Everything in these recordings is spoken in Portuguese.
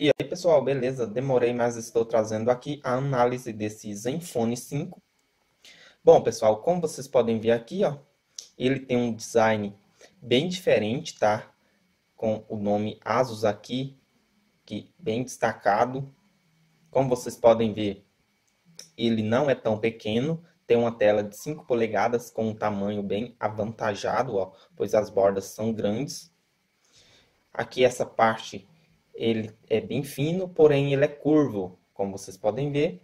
E aí, pessoal, beleza? Demorei, mas estou trazendo aqui a análise desse Zenfone 5. Bom, pessoal, como vocês podem ver aqui, ó, ele tem um design bem diferente, tá? Com o nome Asus aqui, que bem destacado. Como vocês podem ver, ele não é tão pequeno. Tem uma tela de 5 polegadas com um tamanho bem avantajado, ó, pois as bordas são grandes. Aqui essa parte ele é bem fino, porém ele é curvo, como vocês podem ver.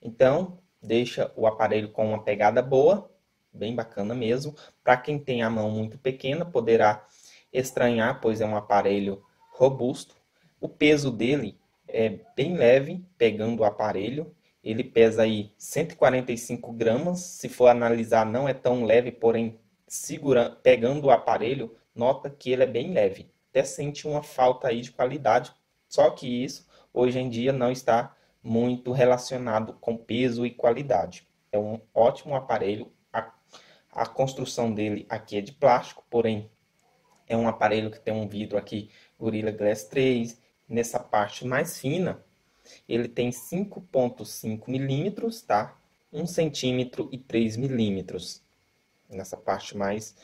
Então, deixa o aparelho com uma pegada boa, bem bacana mesmo. Para quem tem a mão muito pequena, poderá estranhar, pois é um aparelho robusto. O peso dele é bem leve, pegando o aparelho. Ele pesa aí 145 gramas, se for analisar não é tão leve, porém pegando o aparelho, nota que ele é bem leve. Até sente uma falta aí de qualidade, só que isso hoje em dia não está muito relacionado com peso e qualidade. É um ótimo aparelho, a construção dele aqui é de plástico, porém é um aparelho que tem um vidro aqui, Gorilla Glass 3, nessa parte mais fina. Ele tem 5,5 milímetros, tá? 1 centímetro e 3 milímetros. Nessa parte mais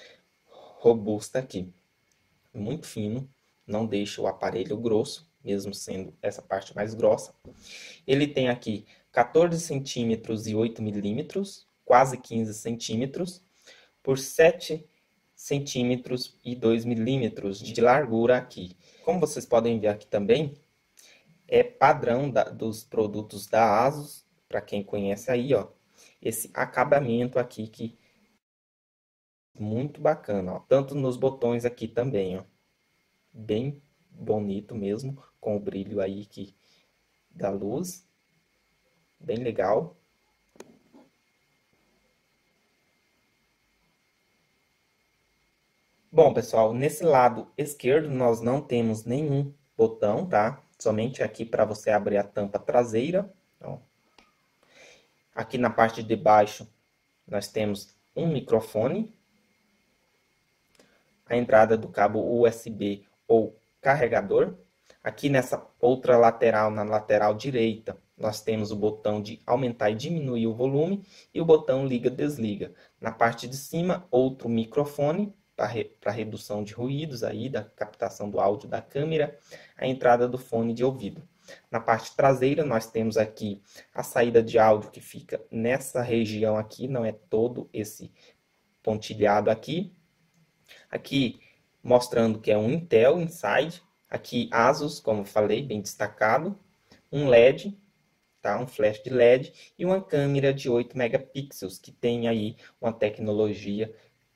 robusta aqui. Muito fino, não deixa o aparelho grosso, mesmo sendo essa parte mais grossa. Ele tem aqui 14 centímetros e 8 milímetros, quase 15 centímetros, por 7 centímetros e 2 milímetros de largura aqui. Como vocês podem ver aqui também, é padrão dos produtos da Asus, para quem conhece aí, ó, esse acabamento aqui que muito bacana, ó, tanto nos botões aqui também, ó, bem bonito mesmo, com o brilho aí que da luz, bem legal. Bom, pessoal, nesse lado esquerdo nós não temos nenhum botão, tá? Somente aqui para você abrir a tampa traseira. Então, aqui na parte de baixo nós temos um microfone, a entrada do cabo USB ou carregador. Aqui nessa outra lateral, na lateral direita, nós temos o botão de aumentar e diminuir o volume e o botão liga-desliga. Na parte de cima, outro microfone para redução de ruídos aí, da captação do áudio da câmera, a entrada do fone de ouvido. Na parte traseira nós temos aqui a saída de áudio que fica nessa região aqui, não é todo esse pontilhado aqui. Aqui mostrando que é um Intel Inside, aqui Asus, como falei, bem destacado, um LED, tá? Um flash de LED e uma câmera de 8 megapixels, que tem aí uma tecnologia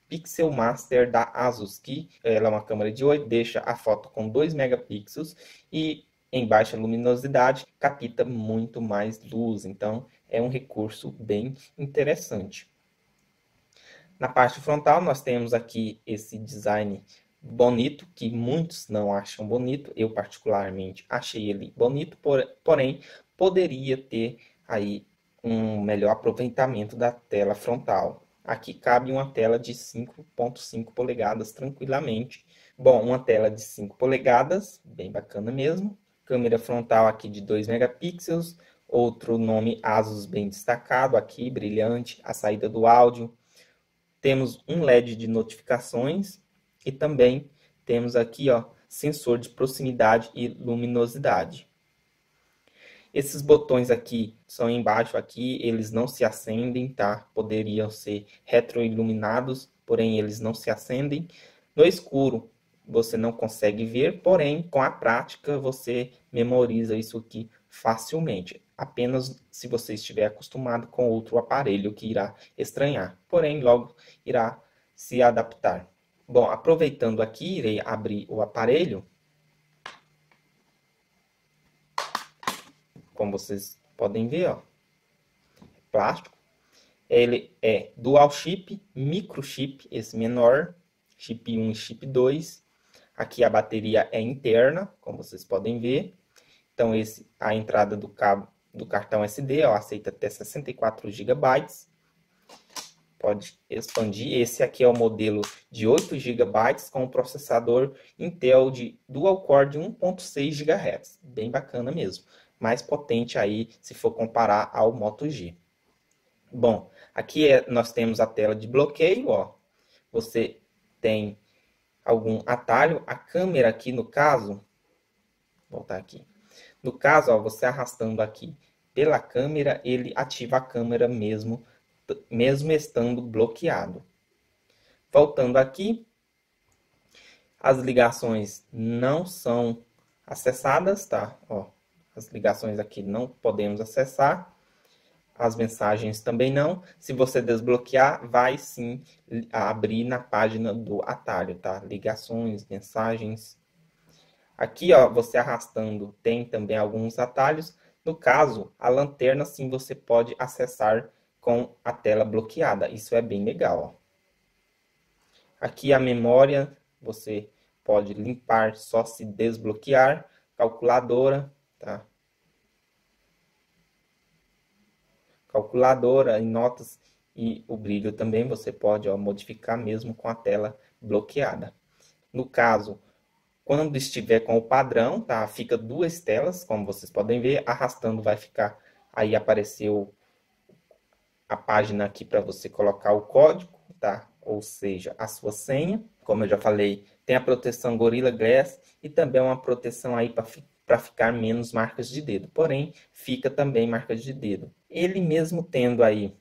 Pixel Master da Asus, que ela é uma câmera de 8, deixa a foto com 2 megapixels e em baixa luminosidade capta muito mais luz, então é um recurso bem interessante. Na parte frontal nós temos aqui esse design bonito, que muitos não acham bonito, eu particularmente achei ele bonito, porém poderia ter aí um melhor aproveitamento da tela frontal. Aqui cabe uma tela de 5,5 polegadas tranquilamente. Bom, uma tela de 5 polegadas, bem bacana mesmo. Câmera frontal aqui de 2 megapixels. Outro nome Asus bem destacado aqui, brilhante. A saída do áudio. Temos um LED de notificações. E também temos aqui, ó, sensor de proximidade e luminosidade. Esses botões aqui são embaixo aqui, eles não se acendem, tá? Poderiam ser retroiluminados, porém eles não se acendem. No escuro você não consegue ver, porém com a prática você memoriza isso aqui facilmente. Apenas se você estiver acostumado com outro aparelho que irá estranhar, porém logo irá se adaptar. Bom, aproveitando aqui, irei abrir o aparelho. Como vocês podem ver, ó, plástico. Ele é dual chip, microchip, esse menor, chip 1 e chip 2. Aqui a bateria é interna, como vocês podem ver. Então, a entrada do cabo do cartão SD, ó, aceita até 64 GB. pode expandir. Esse aqui é o modelo de 8 GB com processador Intel de dual core de 1.6 GHz. Bem bacana mesmo. Mais potente aí se for comparar ao Moto G. Bom, aqui nós temos a tela de bloqueio, ó. Você tem algum atalho. A câmera aqui no caso, vou voltar aqui. No caso, ó, você arrastando aqui pela câmera, ele ativa a câmera mesmo estando bloqueado. Voltando aqui, as ligações não são acessadas, tá? Ó, as ligações aqui não podemos acessar. As mensagens também não. Se você desbloquear, vai sim abrir na página do atalho, tá? Ligações, mensagens. Aqui, ó, você arrastando tem também alguns atalhos. No caso, a lanterna sim você pode acessar com a tela bloqueada. Isso é bem legal, ó. Aqui a memória, você pode limpar só se desbloquear. Calculadora, tá? Calculadora e notas, e o brilho também você pode, ó, modificar mesmo com a tela bloqueada. No caso, quando estiver com o padrão, tá? Fica duas telas, como vocês podem ver. Arrastando vai ficar, aí apareceu a página aqui para você colocar o código, tá? Ou seja, a sua senha. Como eu já falei, tem a proteção Gorilla Glass e também uma proteção aí para ficar menos marcas de dedo. Porém, fica também marcas de dedo. Ele mesmo tendo aí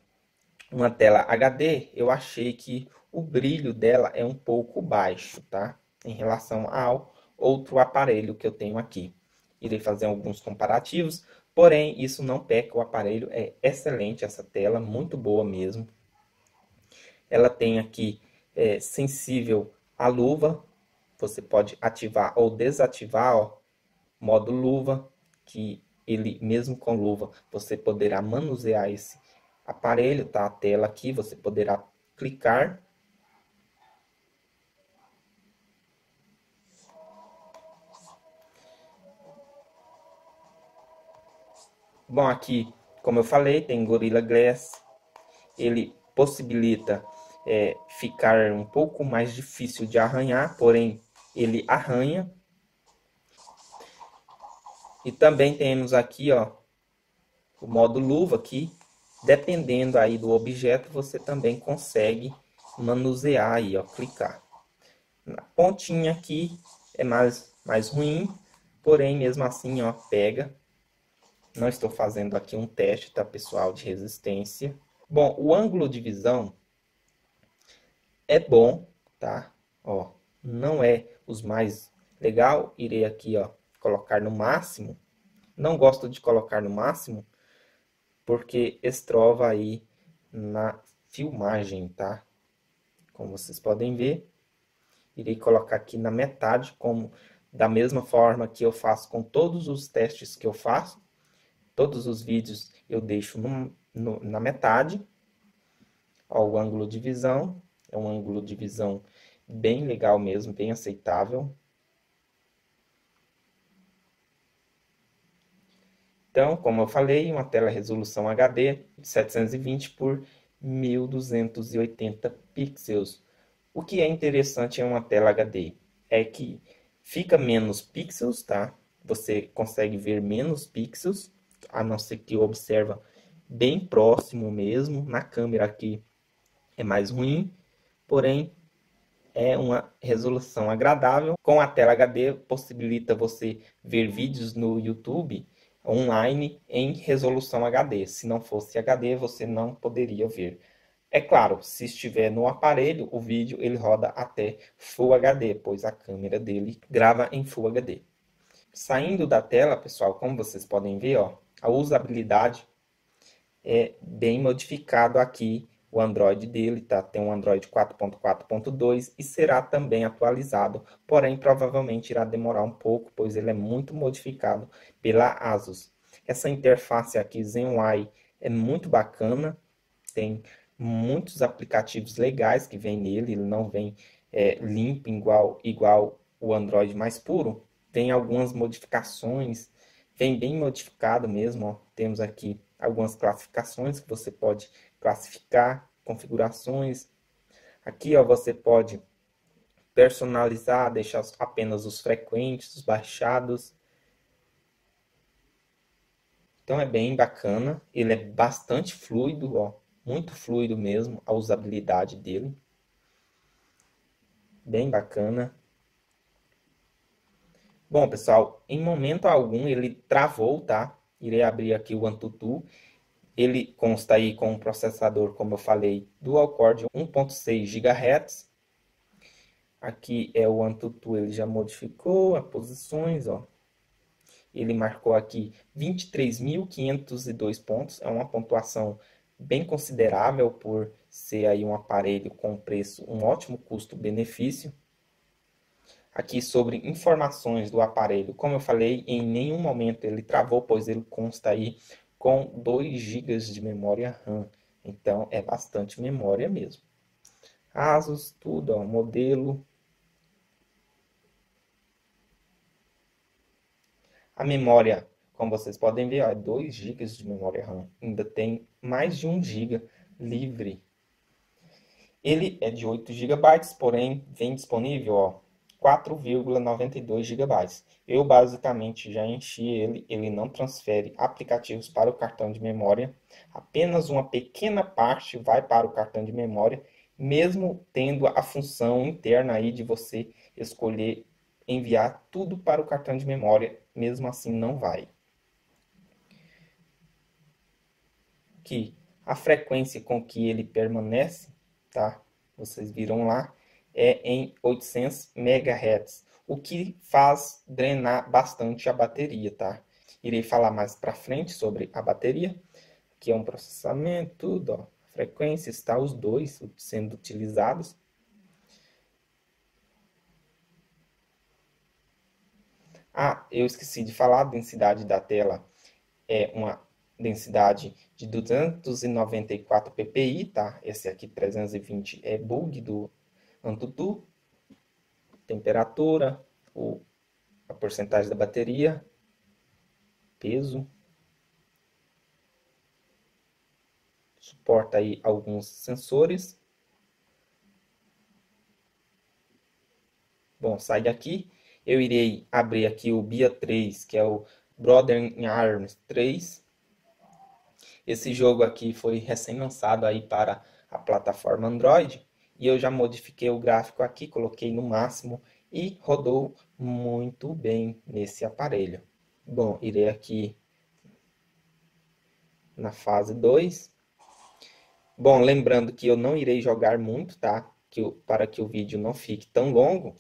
uma tela HD, eu achei que o brilho dela é um pouco baixo, tá? Em relação ao outro aparelho que eu tenho aqui. Irei fazer alguns comparativos, porém isso não peca, o aparelho é excelente, essa tela, muito boa mesmo. Ela tem aqui sensível à luva, você pode ativar ou desativar, ó, modo luva, que ele mesmo com luva, você poderá manusear esse aparelho, tá? A tela aqui, você poderá clicar. Bom, aqui, como eu falei, tem Gorilla Glass. Ele possibilita ficar um pouco mais difícil de arranhar, porém, ele arranha. E também temos aqui, ó, o modo luva aqui. Dependendo aí do objeto, você também consegue manusear aí, ó, clicar. Na pontinha aqui é mais ruim, porém, mesmo assim, ó, pega. Não estou fazendo aqui um teste, tá, pessoal, de resistência. Bom, o ângulo de visão é bom, tá? Ó, não é os mais legal. Irei aqui, ó, colocar no máximo. Não gosto de colocar no máximo, porque estrova aí na filmagem, tá? Como vocês podem ver. Irei colocar aqui na metade, como da mesma forma que eu faço com todos os testes que eu faço. Todos os vídeos eu deixo na metade. Ó, o ângulo de visão. É um ângulo de visão bem legal mesmo, bem aceitável. Então, como eu falei, uma tela resolução HD de 720 por 1280 pixels. O que é interessante em uma tela HD é que fica menos pixels, tá? Você consegue ver menos pixels. A não ser que observa bem próximo mesmo. Na câmera aqui é mais ruim, porém é uma resolução agradável. Com a tela HD possibilita você ver vídeos no YouTube online em resolução HD. Se não fosse HD, você não poderia ver. É claro, se estiver no aparelho, o vídeo ele roda até Full HD, pois a câmera dele grava em Full HD. Saindo da tela, pessoal, como vocês podem ver, ó, a usabilidade é bem modificado aqui. O Android dele, tá? Tem um Android 4.4.2 e será também atualizado. Porém, provavelmente irá demorar um pouco, pois ele é muito modificado pela Asus. Essa interface aqui, ZenUI, é muito bacana. Tem muitos aplicativos legais que vem nele. Ele não vem limpo igual o Android mais puro. Tem algumas modificações, vem bem modificado mesmo, ó. Temos aqui algumas classificações que você pode classificar. configurações. Aqui ó, você pode personalizar, deixar apenas os frequentes, os baixados. Então é bem bacana, ele é bastante fluido, ó, muito fluido mesmo a usabilidade dele. Bem bacana. Bom pessoal, em momento algum ele travou, tá? Irei abrir aqui o AnTuTu. Ele consta aí com um processador, como eu falei, dual core de 1.6 GHz. Aqui é o AnTuTu, ele já modificou as posições, ó. Ele marcou aqui 23.502 pontos, é uma pontuação bem considerável por ser aí um aparelho com preço, um ótimo custo-benefício. Aqui sobre informações do aparelho, como eu falei, em nenhum momento ele travou, pois ele consta aí com 2 GB de memória RAM, então é bastante memória mesmo. Asus, tudo, ó, modelo. A memória, como vocês podem ver, ó, é 2 GB de memória RAM. Ainda tem mais de 1 GB livre. Ele é de 8 GB, porém vem disponível, ó, 4,92 GB. Eu basicamente já enchi ele, ele não transfere aplicativos para o cartão de memória. Apenas uma pequena parte vai para o cartão de memória, mesmo tendo a função interna aí de você escolher enviar tudo para o cartão de memória, mesmo assim não vai. Aqui, a frequência com que ele permanece, tá? Vocês viram lá, é em 800 MHz, o que faz drenar bastante a bateria, tá? Irei falar mais para frente sobre a bateria. Aqui é um processamento, tudo, ó. Frequência está os dois sendo utilizados. Ah, eu esqueci de falar, a densidade da tela é uma densidade de 294 ppi, tá? Esse aqui 320 é bug do AnTuTu. Temperatura, a porcentagem da bateria, peso. Suporta aí alguns sensores. Bom, sai daqui. Eu irei abrir aqui o BIA 3, que é o Brother in Arms 3. Esse jogo aqui foi recém-lançado aí para a plataforma Android. E eu já modifiquei o gráfico aqui, coloquei no máximo e rodou muito bem nesse aparelho. Bom, irei aqui na fase 2. Bom, lembrando que eu não irei jogar muito, tá? Para que o vídeo não fique tão longo.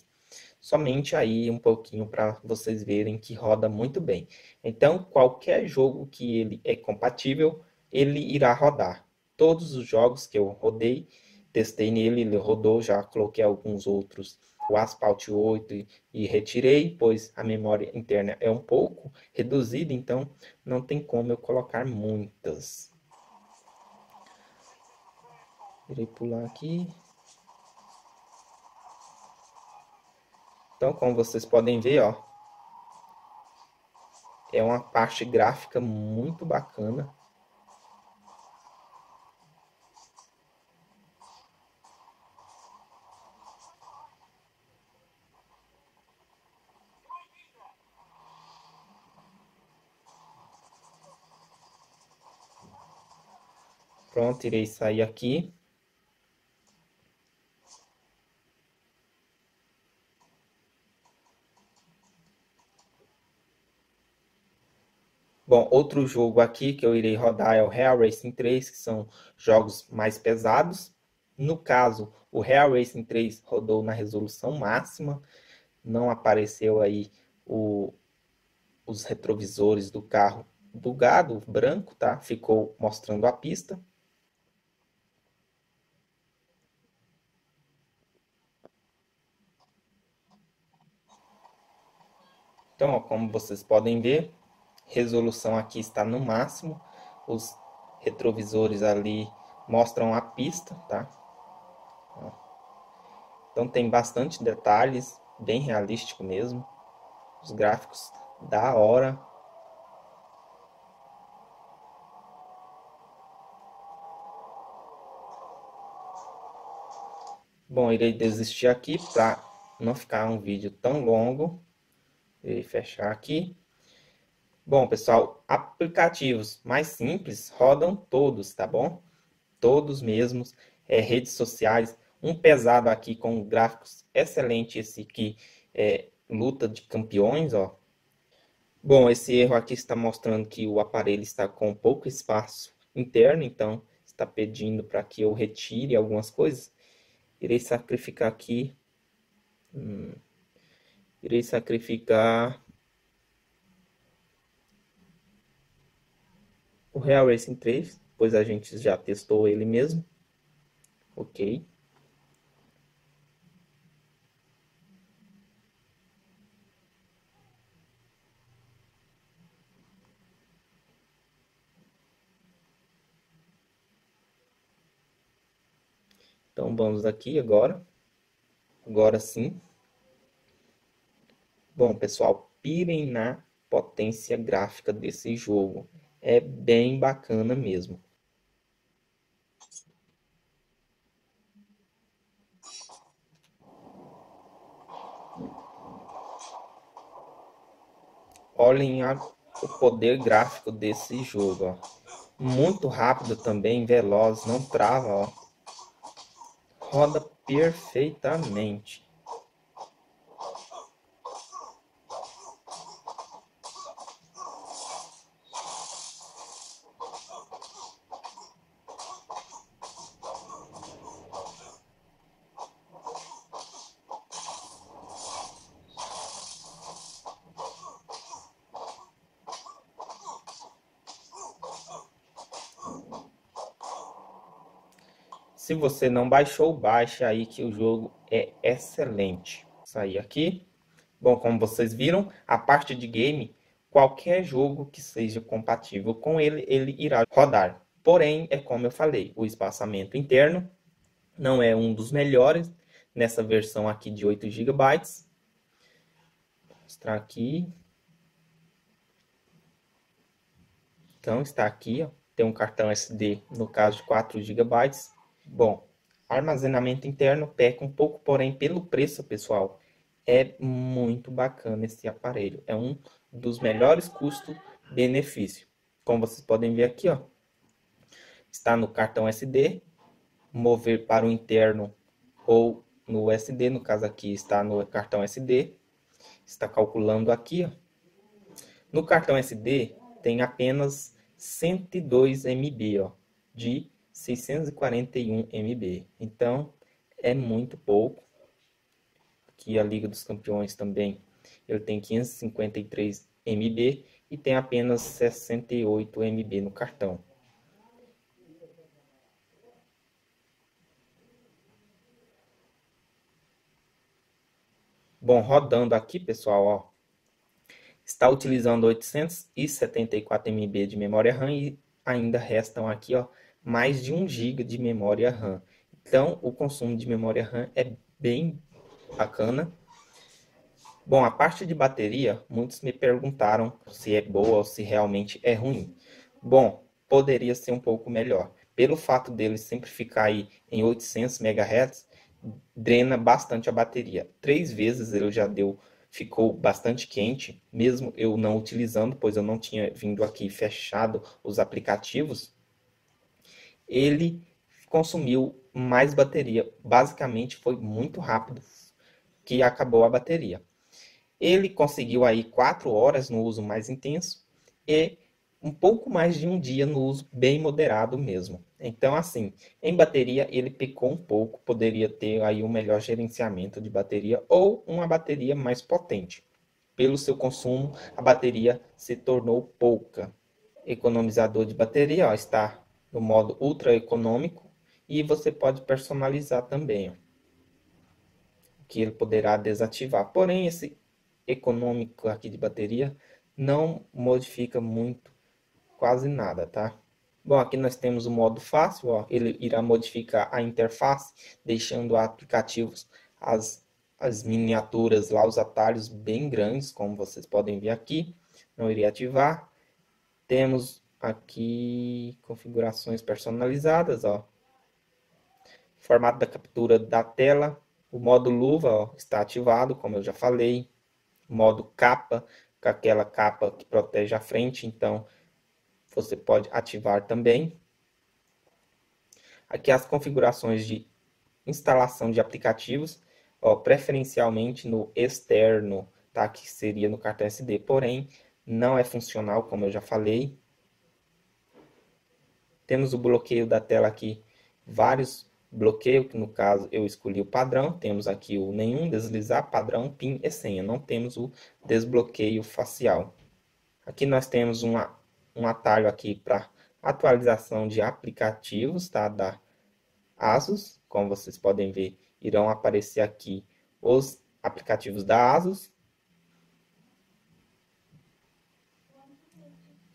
Somente aí um pouquinho para vocês verem que roda muito bem. Então, qualquer jogo que ele é compatível, ele irá rodar. Todos os jogos que eu rodei, testei nele, ele rodou, já coloquei alguns outros. O Asphalt 8 e retirei, pois a memória interna é um pouco reduzida, então não tem como eu colocar muitas. Irei pular aqui. Então, como vocês podem ver, ó, é uma parte gráfica muito bacana. Pronto, irei sair aqui. Bom, outro jogo aqui que eu irei rodar é o Real Racing 3, que são jogos mais pesados. No caso, o Real Racing 3 rodou na resolução máxima, não apareceu aí os retrovisores do carro bugado, branco, tá? Ficou mostrando a pista. Então, ó, como vocês podem ver, resolução aqui está no máximo, os retrovisores ali mostram a pista, tá? Então tem bastante detalhes, bem realístico mesmo, os gráficos da hora. Bom, irei desistir aqui para não ficar um vídeo tão longo. Irei fechar aqui. Bom, pessoal, aplicativos mais simples rodam todos, tá bom? Todos mesmos, redes sociais. Um pesado aqui com gráficos excelente, esse aqui é luta de campeões, ó. Bom, esse erro aqui está mostrando que o aparelho está com pouco espaço interno, então está pedindo para que eu retire algumas coisas. Irei sacrificar aqui. Irei sacrificar o Real Racing 3, pois a gente já testou ele mesmo. Ok. Então vamos aqui agora. Agora sim. Bom, pessoal, pirem na potência gráfica desse jogo. É bem bacana mesmo. Olhem o poder gráfico desse jogo, ó. Muito rápido também, veloz, não trava, ó. Roda perfeitamente. Se você não baixou, baixa aí que o jogo é excelente. Sair aqui. Bom, como vocês viram, a parte de game, qualquer jogo que seja compatível com ele, ele irá rodar. Porém, é como eu falei, o espaçamento interno não é um dos melhores nessa versão aqui de 8 GB. Vou mostrar aqui. Então, está aqui, ó. Tem um cartão SD, no caso de 4 GB. Bom, armazenamento interno peca um pouco, porém, pelo preço, pessoal, é muito bacana esse aparelho. É um dos melhores custo-benefício. Como vocês podem ver aqui, ó, está no cartão SD, mover para o interno ou no SD, no caso aqui está no cartão SD, está calculando aqui, ó. No cartão SD tem apenas 102 MB, ó, de 641 MB, então é muito pouco. Aqui a Liga dos Campeões também, ele tem 553 MB e tem apenas 68 MB no cartão. Bom, rodando aqui, pessoal, ó, está utilizando 874 MB de memória RAM e ainda restam aqui, ó, mais de 1 GB de memória RAM. Então, o consumo de memória RAM é bem bacana. Bom, a parte de bateria, muitos me perguntaram se é boa ou se realmente é ruim. Bom, poderia ser um pouco melhor. Pelo fato dele sempre ficar aí em 800 MHz, drena bastante a bateria. 3 vezes ele já deu, ficou bastante quente, mesmo eu não utilizando, pois eu não tinha vindo aqui fechado os aplicativos. Ele consumiu mais bateria. Basicamente foi muito rápido que acabou a bateria. Ele conseguiu aí 4 horas no uso mais intenso e um pouco mais de um dia no uso bem moderado mesmo. Então, assim, em bateria ele pecou um pouco. Poderia ter aí um melhor gerenciamento de bateria ou uma bateria mais potente. Pelo seu consumo, a bateria se tornou pouca. Economizador de bateria, ó, está no modo ultra econômico, e você pode personalizar também, ó, que ele poderá desativar. Porém, esse econômico aqui de bateria não modifica muito, quase nada, tá? Bom, aqui nós temos o modo fácil, ó, ele irá modificar a interface, deixando aplicativos, as miniaturas lá, os atalhos bem grandes, como vocês podem ver aqui. Não irei ativar. Temos aqui configurações personalizadas, ó, formato da captura da tela, o modo luva, ó, está ativado, como eu já falei, o modo capa, com aquela capa que protege a frente, então você pode ativar também. Aqui as configurações de instalação de aplicativos, ó, preferencialmente no externo, tá? Que seria no cartão SD, porém não é funcional, como eu já falei. Temos o bloqueio da tela aqui, vários bloqueios, que no caso eu escolhi o padrão. Temos aqui o nenhum, deslizar, padrão, PIN e senha. Não temos o desbloqueio facial. Aqui nós temos um atalho aqui para atualização de aplicativos, tá? Da Asus, como vocês podem ver, irão aparecer aqui os aplicativos da Asus.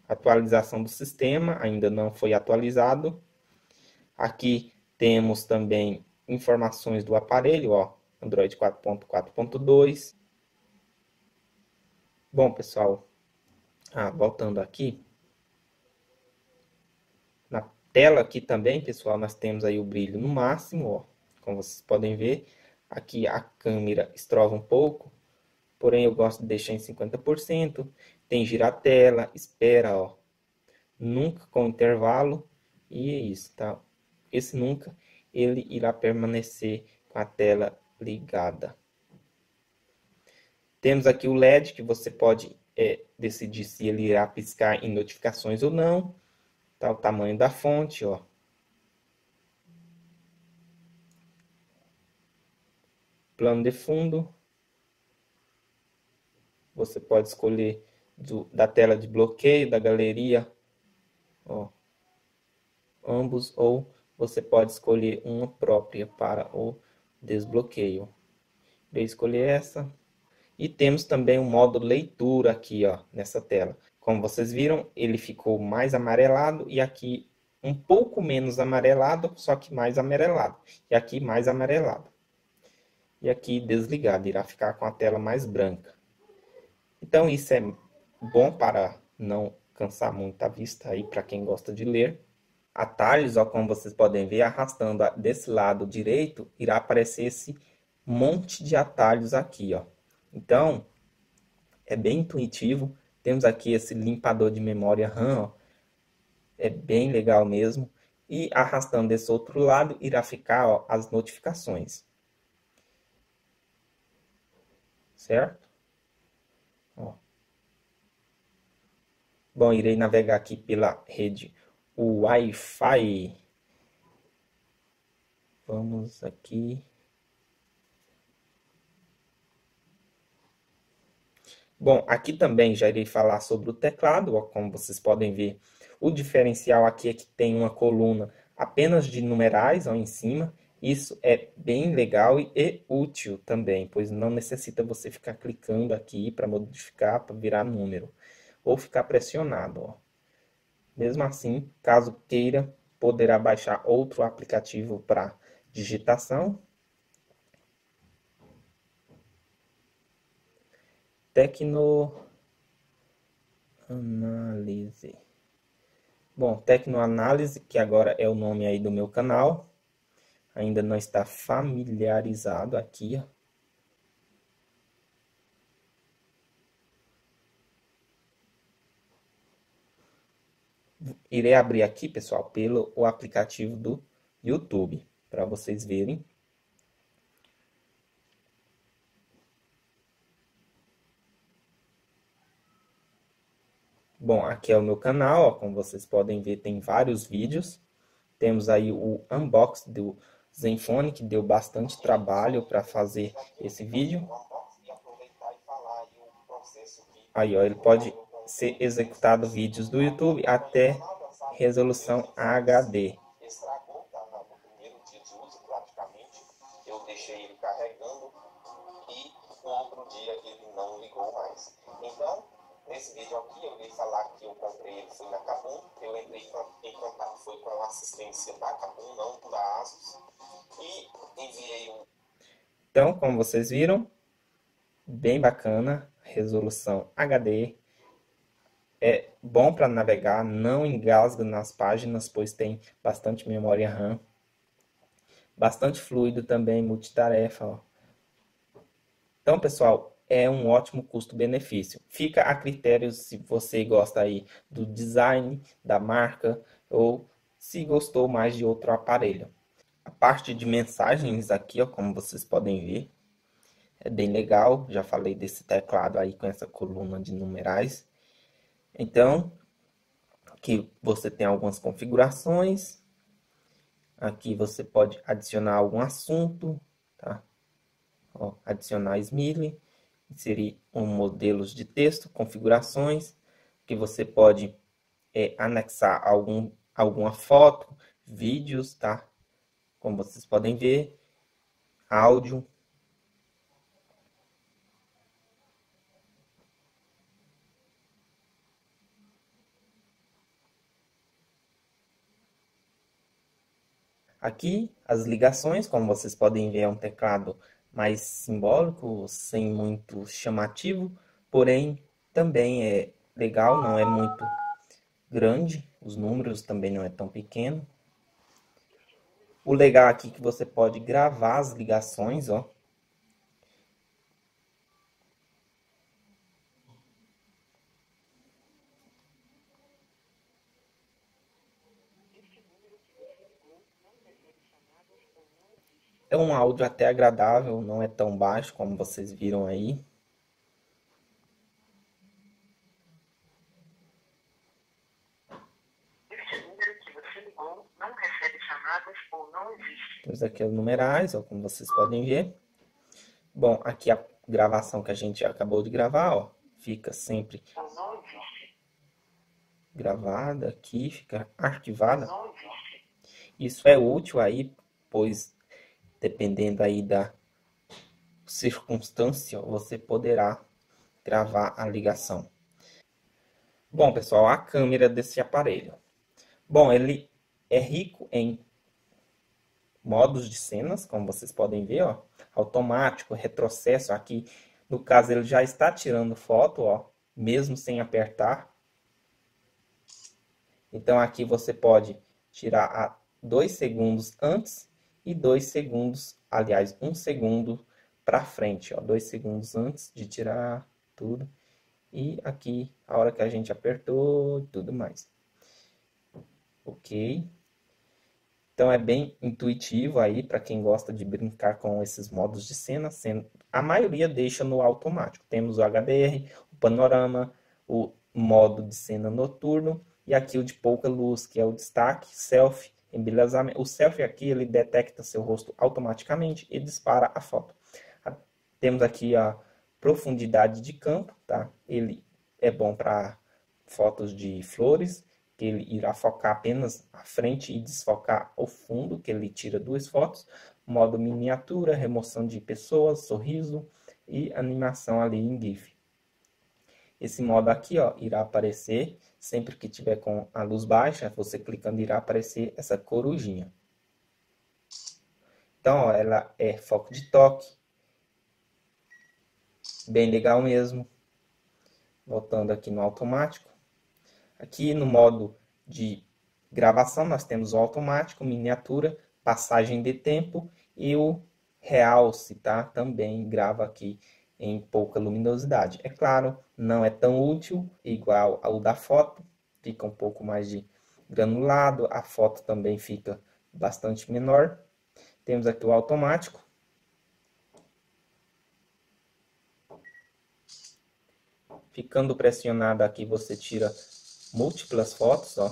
Atualização do sistema, ainda não foi atualizado. Aqui temos também informações do aparelho, ó, Android 4.4.2. Bom, pessoal, voltando aqui. Na tela aqui também, pessoal, nós temos aí o brilho no máximo, ó, como vocês podem ver. Aqui a câmera estrova um pouco, porém eu gosto de deixar em 50%. Tem girar a tela, espera, ó, nunca com intervalo, e é isso, tá? Esse nunca, ele irá permanecer com a tela ligada. Temos aqui o LED, que você pode decidir se ele irá piscar em notificações ou não. Tá, o tamanho da fonte, ó. Plano de fundo. Você pode escolher da tela de bloqueio, da galeria, ó, ambos, ou você pode escolher uma própria para o desbloqueio. Vou escolher essa. E temos também o modo leitura aqui, ó, nessa tela. Como vocês viram, ele ficou mais amarelado, e aqui um pouco menos amarelado, só que mais amarelado. E aqui mais amarelado. E aqui desligado, irá ficar com a tela mais branca. Então isso é bom para não cansar muito a vista aí, para quem gosta de ler. Atalhos, ó, como vocês podem ver, arrastando desse lado direito, irá aparecer esse monte de atalhos aqui, ó. Então, é bem intuitivo. Temos aqui esse limpador de memória RAM, ó. É bem legal mesmo. E arrastando desse outro lado, irá ficar, ó, as notificações. Certo? Ó. Bom, irei navegar aqui pela rede Wi-Fi. Vamos aqui. Bom, aqui também já irei falar sobre o teclado, ó, como vocês podem ver. O diferencial aqui é que tem uma coluna apenas de numerais, ó, em cima. Isso é bem legal e útil também, pois não necessita você ficar clicando aqui para modificar, para virar número, ou ficar pressionado, ó. Mesmo assim, caso queira, poderá baixar outro aplicativo para digitação. TecnoAnálise. Bom, TecnoAnálise, que agora é o nome aí do meu canal. Ainda não está familiarizado aqui, ó. Irei abrir aqui, pessoal, pelo o aplicativo do YouTube, para vocês verem. Bom, aqui é o meu canal, ó, como vocês podem ver, tem vários vídeos. Temos aí o unboxing do Zenfone, que deu bastante trabalho para fazer esse vídeo. Aí, ó, ele pode ser executado vídeos do YouTube até resolução HD. Estragou, tá? No primeiro dia de uso, praticamente, eu deixei ele carregando e no outro dia ele não ligou mais. Então, nesse vídeo aqui, eu ia falar que eu comprei ele, foi na Kabum. Eu entrei em contato, foi com a assistência da Kabum, não da Asus. E enviei um... Então, como vocês viram, bem bacana, resolução HD. É bom para navegar, não engasga nas páginas, pois tem bastante memória RAM. bastante fluido também, multitarefa. Ó. Então, pessoal, é um ótimo custo-benefício. Fica a critério se você gosta aí do design, da marca, ou se gostou mais de outro aparelho. A parte de mensagens aqui, ó, como vocês podem ver, é bem legal. Já falei desse teclado aí com essa coluna de numerais. Então, aqui você tem algumas configurações. Aqui você pode adicionar algum assunto, tá? Ó, adicionar Smiley, inserir modelos de texto, configurações, que você pode anexar alguma foto, vídeos, tá? Como vocês podem ver, áudio. Aqui as ligações, como vocês podem ver, é um teclado mais simbólico, sem muito chamativo, porém também é legal, não é muito grande, os números também não é tão pequeno. O legal aqui é que você pode gravar as ligações, ó. É um áudio até agradável, não é tão baixo como vocês viram aí. Este número que você ligou não recebe chamadas ou não existe. Temos aqui os numerais, ó, como vocês podem ver. Bom, aqui a gravação que a gente acabou de gravar, ó, fica sempre gravada aqui, fica arquivada. Isso é útil aí, pois dependendo aí da circunstância, você poderá gravar a ligação. Bom, pessoal, a câmera desse aparelho. Bom, ele é rico em modos de cenas, como vocês podem ver, ó. Automático, retrocesso. Aqui, no caso, ele já está tirando foto, ó, mesmo sem apertar. Então, aqui você pode tirar a 2 segundos antes e 2 segundos, aliás, 1 segundo para frente, ó, 2 segundos antes de tirar tudo. E aqui, a hora que a gente apertou, tudo mais. Ok. Então, é bem intuitivo aí, para quem gosta de brincar com esses modos de cena. A maioria deixa no automático. Temos o HDR, o panorama, o modo de cena noturno. E aqui o de pouca luz, que é o destaque, selfie. O selfie aqui, ele detecta seu rosto automaticamente e dispara a foto. Temos aqui a profundidade de campo, tá? Ele é bom para fotos de flores, que ele irá focar apenas a frente e desfocar o fundo, que ele tira 2 fotos. Modo miniatura, remoção de pessoas, sorriso e animação ali em GIF. Esse modo aqui, ó, irá aparecer, sempre que tiver com a luz baixa, você clicando irá aparecer essa corujinha. Então, ó, ela é foco de toque. Bem legal mesmo. Voltando aqui no automático. Aqui no modo de gravação, nós temos o automático, miniatura, passagem de tempo e o realce, tá? Também grava aqui em pouca luminosidade. É claro, não é tão útil igual ao da foto, fica um pouco mais de granulado, a foto também fica bastante menor. Temos aqui o automático. Ficando pressionado aqui, você tira múltiplas fotos, ó.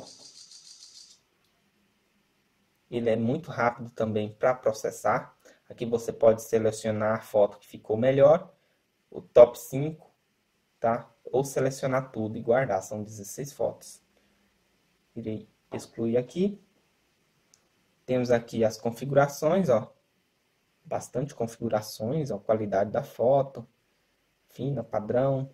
Ele é muito rápido também para processar. Aqui você pode selecionar a foto que ficou melhor, o top 5, tá? Ou selecionar tudo e guardar, são 16 fotos. Irei excluir aqui. Temos aqui as configurações, ó. Bastante configurações, ó, qualidade da foto, fina, padrão.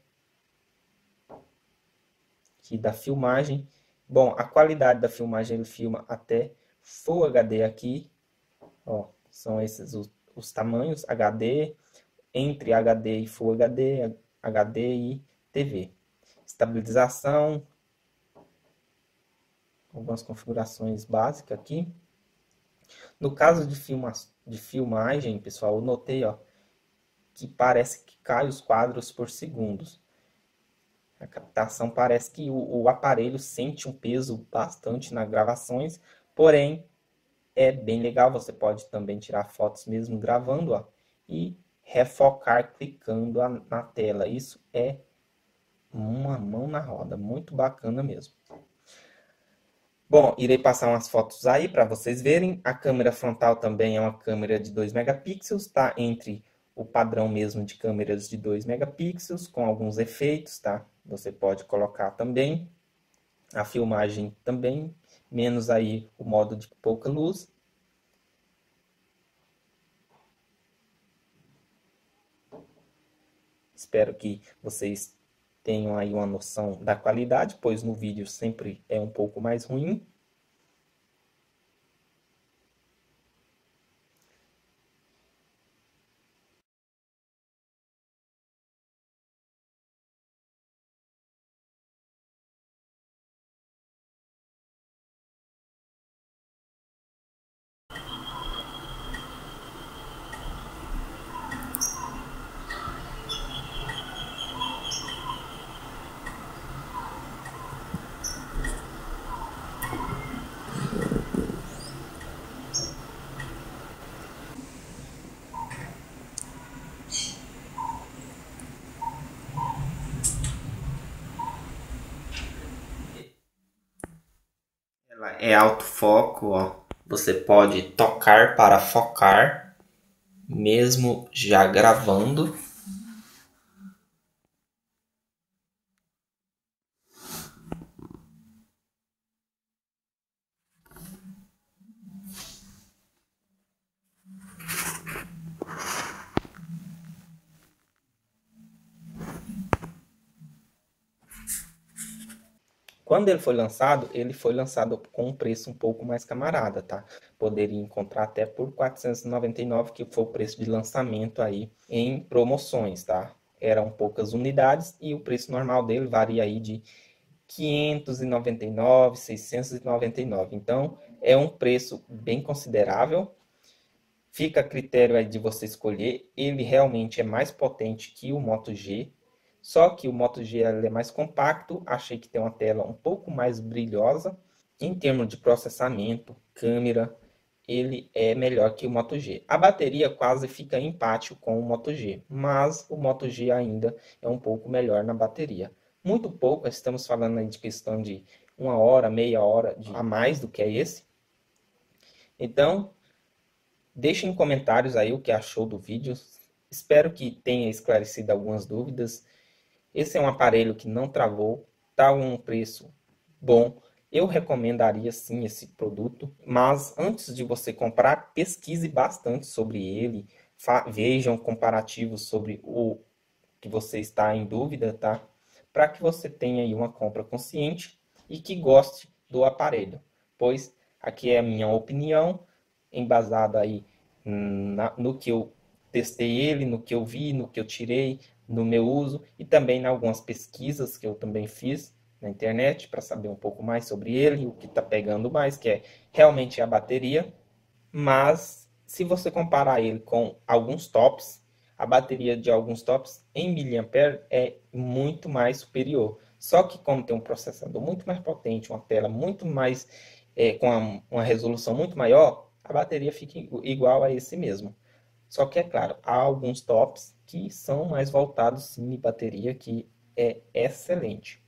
Aqui da filmagem. Bom, a qualidade da filmagem, ele filma até Full HD aqui, ó. São esses os tamanhos, HD, entre HD e Full HD, HD e TV. Estabilização. Algumas configurações básicas aqui. No caso de filmagem, pessoal, eu notei, ó, que parece que cai os quadros por segundos. A captação parece que o aparelho sente um peso bastante nas gravações, porém é bem legal. Você pode também tirar fotos mesmo gravando, ó, e refocar clicando na tela. Isso é uma mão na roda, muito bacana mesmo. Bom, irei passar umas fotos aí para vocês verem. A câmera frontal também é uma câmera de 2 megapixels, tá? Entre o padrão mesmo de câmeras de 2 megapixels, com alguns efeitos, tá? Você pode colocar também a filmagem também, menos aí o modo de pouca luz. Espero que vocês tenham aí uma noção da qualidade, pois no vídeo sempre é um pouco mais ruim. É autofoco, ó. Você pode tocar para focar, mesmo já gravando. Quando ele foi lançado com um preço um pouco mais camarada, tá? Poderia encontrar até por R$ 499, que foi o preço de lançamento aí em promoções, tá? Eram poucas unidades e o preço normal dele varia aí de R$ 599, R$ 699. Então, é um preço bem considerável. Fica a critério aí de você escolher. Ele realmente é mais potente que o Moto G. Só que o Moto G é mais compacto, achei que tem uma tela um pouco mais brilhosa. Em termos de processamento, câmera, ele é melhor que o Moto G. A bateria quase fica em empate com o Moto G, mas o Moto G ainda é um pouco melhor na bateria. Muito pouco, estamos falando aí de questão de uma hora, meia hora a mais do que é esse. Então, deixem comentários aí o que achou do vídeo. Espero que tenha esclarecido algumas dúvidas. Esse é um aparelho que não travou, está um preço bom. Eu recomendaria sim esse produto, mas antes de você comprar, pesquise bastante sobre ele. Vejam comparativos sobre o que você está em dúvida, tá? Para que você tenha aí uma compra consciente e que goste do aparelho. Pois aqui é a minha opinião, embasada aí no que eu testei ele, no que eu vi, no que eu tirei, no meu uso e também em algumas pesquisas que eu também fiz na internet para saber um pouco mais sobre ele, o que está pegando mais, que é realmente a bateria. Mas se você comparar ele com alguns tops, a bateria de alguns tops em miliamperes é muito mais superior. Só que como tem um processador muito mais potente, uma tela muito mais, com uma resolução muito maior, a bateria fica igual a esse mesmo. Só que, é claro, há alguns tops que são mais voltados sim em bateria, que é excelente.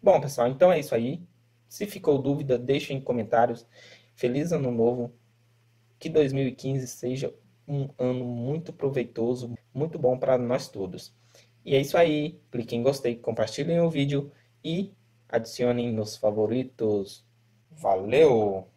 Bom, pessoal, então é isso aí. Se ficou dúvida, deixem em comentários. Feliz Ano Novo. Que 2015 seja um ano muito proveitoso, muito bom para nós todos. E é isso aí. Cliquem em gostei, compartilhem o vídeo e adicionem nos favoritos. Valeu!